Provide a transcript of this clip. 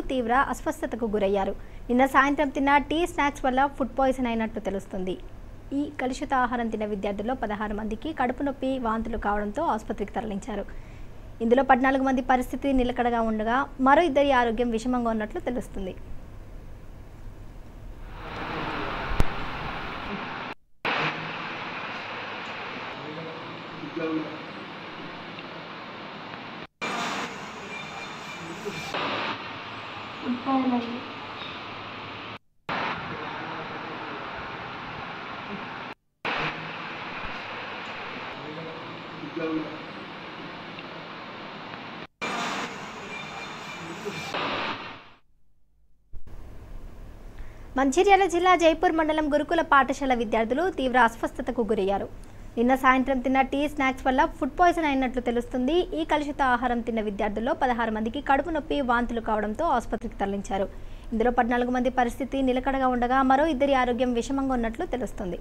తాగుతూ తీవ్ర అస్వస్థతకు గురయ్యారు. నిన్న సాయంత్రం తిన్న టీ స్నాక్స్ వల్ల ఫుడ్ పాయిజన్ అయినట్లు తెలుస్తుంది. ఈ కలుషిత ఆహారం తిన్న విద్యార్థుల్లో 16 మందికి కడుపు నొప్పి, వాంతులు కావడంతో ఆసుపత్రికి తరలించారు. ఇందులో 14 మంది పరిస్థితి నిలకడగా ఉండగా మరో ఇద్దరి ఆరోగ్యం విషమంగా ఉన్నట్లు తెలుస్తుంది. మంచిర్యాల జిల్లా జైపూర్ మండలం గురుకుల పాఠశాల విద్యార్థులు తీవ్ర అస్వస్థతకు గురయ్యారు. నిన్న సాయంత్రం తిన్న టీ స్నాక్స్ వల్ల ఫుడ్ పాయిజన్ అయినట్లు తెలుస్తుంది. ఈ కలుషిత ఆహారం తిన్న విద్యార్థుల్లో 16 మందికి కడుపు నొప్పి, వాంతులు కావడంతో ఆసుపత్రికి తరలించారు. ఇందులో 14 మంది పరిస్థితి నిలకడగా ఉండగా మరో ఇద్దరి ఆరోగ్యం విషమంగా ఉన్నట్లు తెలుస్తుంది.